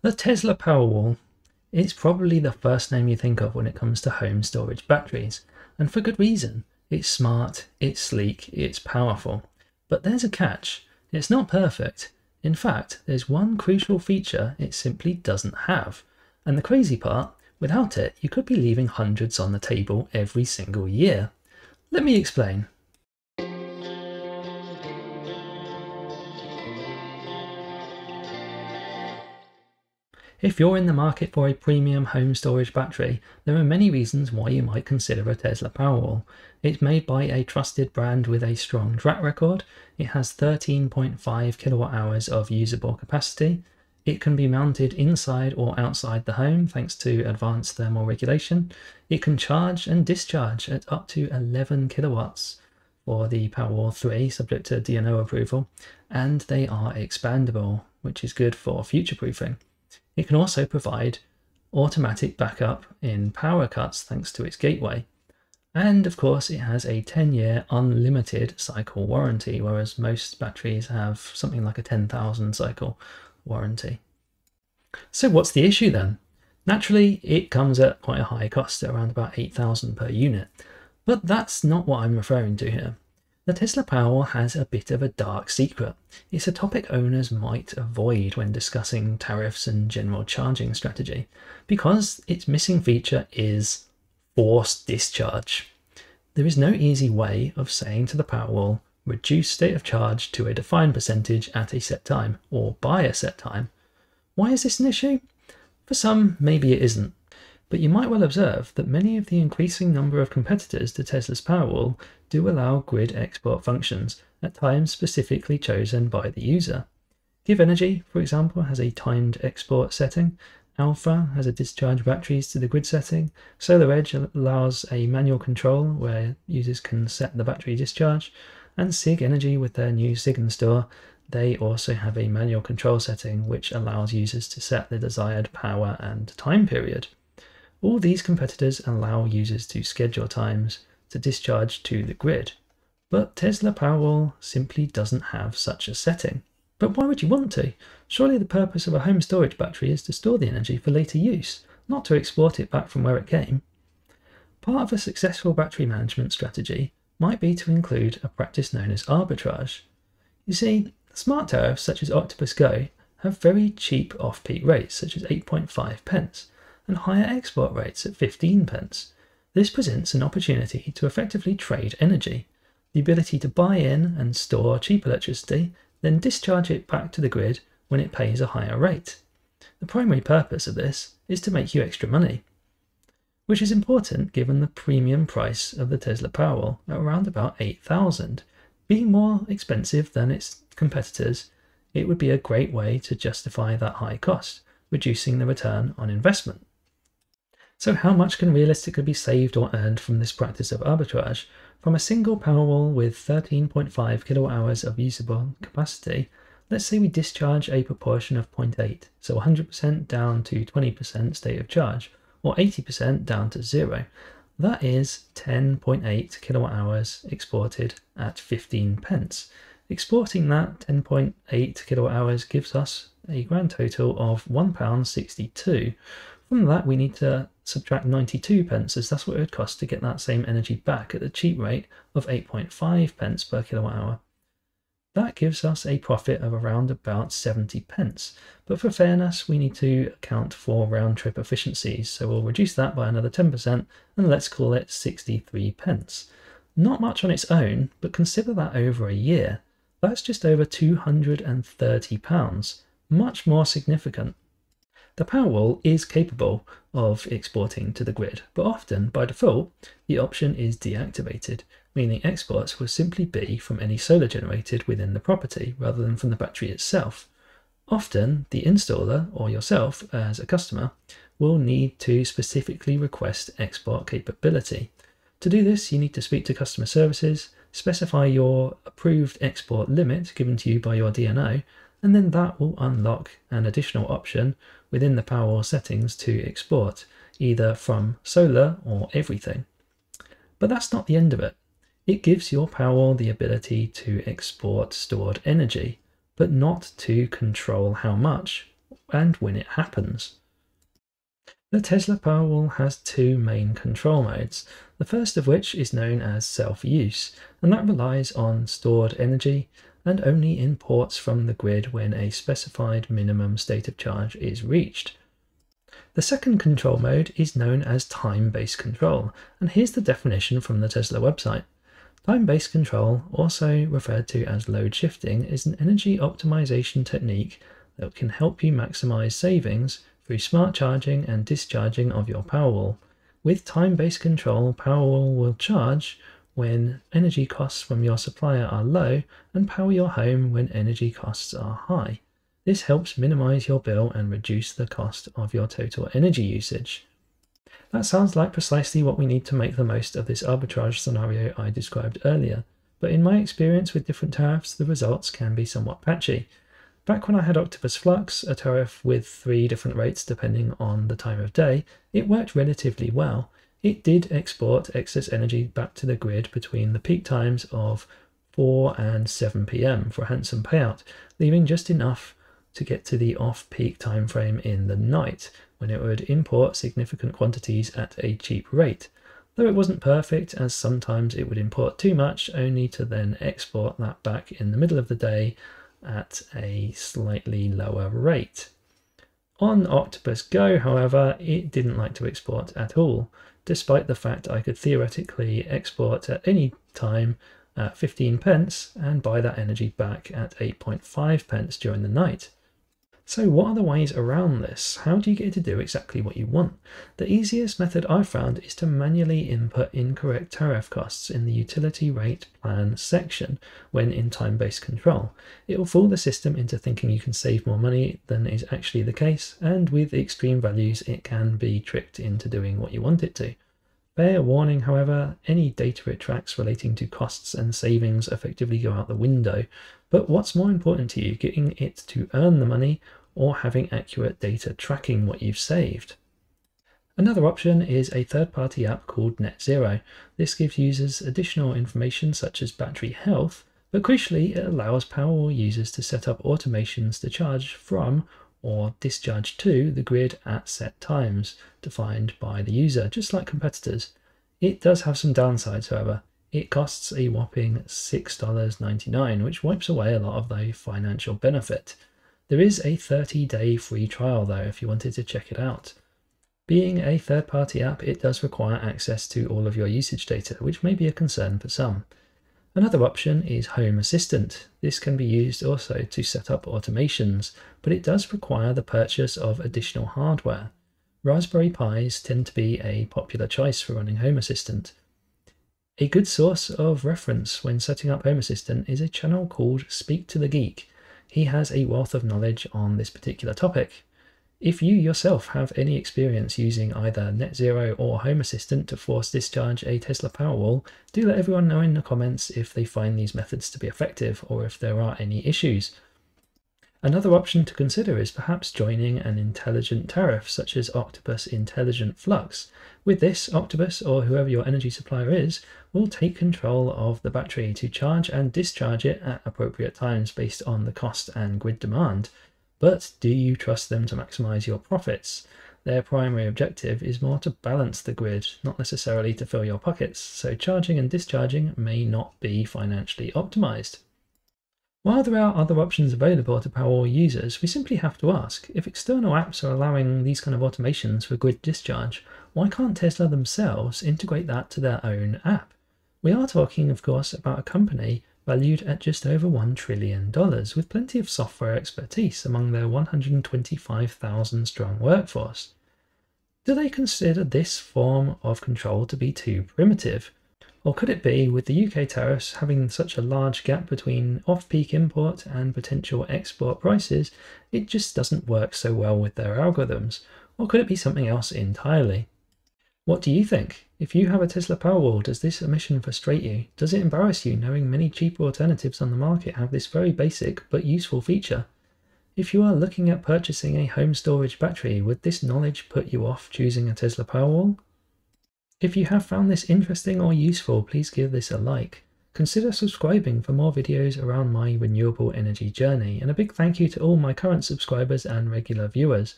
The Tesla Powerwall is probably the first name you think of when it comes to home storage batteries, and for good reason. It's smart, it's sleek, it's powerful. But there's a catch. It's not perfect. In fact, there's one crucial feature it simply doesn't have. And the crazy part, without it, you could be leaving hundreds on the table every single year. Let me explain. If you're in the market for a premium home storage battery, there are many reasons why you might consider a Tesla Powerwall. It's made by a trusted brand with a strong track record. It has 13.5 kilowatt hours of usable capacity. It can be mounted inside or outside the home thanks to advanced thermal regulation. It can charge and discharge at up to 11 kilowatts for the Powerwall 3, subject to DNO approval, and they are expandable, which is good for future-proofing. It can also provide automatic backup in power cuts thanks to its gateway. And of course, it has a 10-year unlimited cycle warranty, whereas most batteries have something like a 10,000 cycle warranty. So what's the issue then? Naturally, it comes at quite a high cost, around about 8,000 per unit. But that's not what I'm referring to here. The Tesla Powerwall has a bit of a dark secret. It's a topic owners might avoid when discussing tariffs and general charging strategy, because its missing feature is forced discharge. There is no easy way of saying to the Powerwall, reduce state of charge to a defined percentage at a set time, or by a set time. Why is this an issue? For some, maybe it isn't. But you might well observe that many of the increasing number of competitors to Tesla's Powerwall do allow grid export functions at times specifically chosen by the user. GivEnergy, for example, has a timed export setting. Alpha has a discharge batteries to the grid setting. SolarEdge allows a manual control where users can set the battery discharge. And SIG Energy, with their new Sigenstor, they also have a manual control setting which allows users to set the desired power and time period. All these competitors allow users to schedule times to discharge to the grid, but Tesla Powerwall simply doesn't have such a setting. But why would you want to? Surely the purpose of a home storage battery is to store the energy for later use, not to export it back from where it came. Part of a successful battery management strategy might be to include a practice known as arbitrage. You see, smart tariffs such as Octopus Go have very cheap off-peak rates, such as 8.5 pence. And higher export rates at 15 pence. This presents an opportunity to effectively trade energy, the ability to buy in and store cheap electricity, then discharge it back to the grid when it pays a higher rate. The primary purpose of this is to make you extra money, which is important given the premium price of the Tesla Powerwall at around about 8,000. Being more expensive than its competitors, it would be a great way to justify that high cost, reducing the return on investment. So how much can realistically be saved or earned from this practice of arbitrage? From a single Powerwall with 13.5 kilowatt hours of usable capacity, let's say we discharge a proportion of 0.8, so 100% down to 20% state of charge, or 80% down to zero. That is 10.8 kilowatt hours exported at 15 pence. Exporting that 10.8 kilowatt hours gives us a grand total of £1.62. From that, we need to subtract 92 pence, as that's what it would cost to get that same energy back at the cheap rate of 8.5 pence per kilowatt hour. That gives us a profit of around about 70 pence. But for fairness, we need to account for round-trip efficiencies, so we'll reduce that by another 10%, and let's call it 63 pence. Not much on its own, but consider that over a year. That's just over £230, much more significant. The Powerwall is capable of exporting to the grid, but often, by default, the option is deactivated, meaning exports will simply be from any solar generated within the property rather than from the battery itself. Often, the installer, or yourself as a customer, will need to specifically request export capability. To do this, you need to speak to customer services, specify your approved export limit given to you by your DNO, and then that will unlock an additional option within the Powerwall settings to export, either from solar or everything. But that's not the end of it. It gives your Powerwall the ability to export stored energy, but not to control how much and when it happens. The Tesla Powerwall has two main control modes, the first of which is known as self-use, and that relies on stored energy and only imports from the grid when a specified minimum state of charge is reached. The second control mode is known as time-based control, and here's the definition from the Tesla website. Time-based control, also referred to as load shifting, is an energy optimization technique that can help you maximize savings through smart charging and discharging of your Powerwall. With time-based control, Powerwall will charge when energy costs from your supplier are low and power your home when energy costs are high. This helps minimize your bill and reduce the cost of your total energy usage. That sounds like precisely what we need to make the most of this arbitrage scenario I described earlier, but in my experience with different tariffs, the results can be somewhat patchy. Back when I had Octopus Flux, a tariff with 3 different rates depending on the time of day, it worked relatively well. It did export excess energy back to the grid between the peak times of 4 and 7 PM for a handsome payout, leaving just enough to get to the off-peak time frame in the night, when it would import significant quantities at a cheap rate. Though it wasn't perfect, as sometimes it would import too much, only to then export that back in the middle of the day at a slightly lower rate. On Octopus Go, however, it didn't like to export at all, despite the fact I could theoretically export at any time at 15 pence and buy that energy back at 8.5 pence during the night. So what are the ways around this? How do you get to do exactly what you want? The easiest method I've found is to manually input incorrect tariff costs in the utility rate plan section when in time-based control. It will fool the system into thinking you can save more money than is actually the case, and with extreme values it can be tricked into doing what you want it to. Fair warning, however, any data it tracks relating to costs and savings effectively go out the window. But what's more important to you, getting it to earn the money or having accurate data tracking what you've saved? Another option is a third-party app called NetZero. This gives users additional information such as battery health, but crucially it allows Powerwall users to set up automations to charge from or discharge to the grid at set times defined by the user, just like competitors. It does have some downsides, however. It costs a whopping $6.99, which wipes away a lot of the financial benefit. There is a 30-day free trial though if you wanted to check it out. Being a third-party app, it does require access to all of your usage data, which may be a concern for some. Another option is Home Assistant. This can be used also to set up automations, but it does require the purchase of additional hardware. Raspberry Pis tend to be a popular choice for running Home Assistant. A good source of reference when setting up Home Assistant is a channel called Speak to the Geek. He has a wealth of knowledge on this particular topic. If you yourself have any experience using either NetZero or Home Assistant to force discharge a Tesla Powerwall, do let everyone know in the comments if they find these methods to be effective or if there are any issues. Another option to consider is perhaps joining an intelligent tariff such as Octopus Intelligent Flux. With this, Octopus, or whoever your energy supplier is, will take control of the battery to charge and discharge it at appropriate times based on the cost and grid demand. But do you trust them to maximize your profits? Their primary objective is more to balance the grid, not necessarily to fill your pockets, so charging and discharging may not be financially optimized. While there are other options available to Powerwall users, we simply have to ask, if external apps are allowing these kind of automations for grid discharge, why can't Tesla themselves integrate that to their own app? We are talking, of course, about a company valued at just over $1 trillion, with plenty of software expertise among their 125,000-strong workforce. Do they consider this form of control to be too primitive? Or could it be, with the UK tariffs having such a large gap between off-peak import and potential export prices, it just doesn't work so well with their algorithms? Or could it be something else entirely? What do you think? If you have a Tesla Powerwall, does this omission frustrate you? Does it embarrass you knowing many cheaper alternatives on the market have this very basic but useful feature? If you are looking at purchasing a home storage battery, would this knowledge put you off choosing a Tesla Powerwall? If you have found this interesting or useful, please give this a like. Consider subscribing for more videos around my renewable energy journey, and a big thank you to all my current subscribers and regular viewers.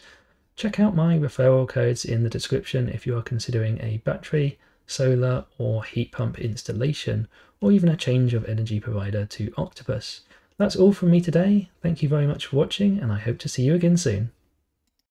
Check out my referral codes in the description if you are considering a battery, solar or heat pump installation, or even a change of energy provider to Octopus. That's all from me today. Thank you very much for watching, and I hope to see you again soon.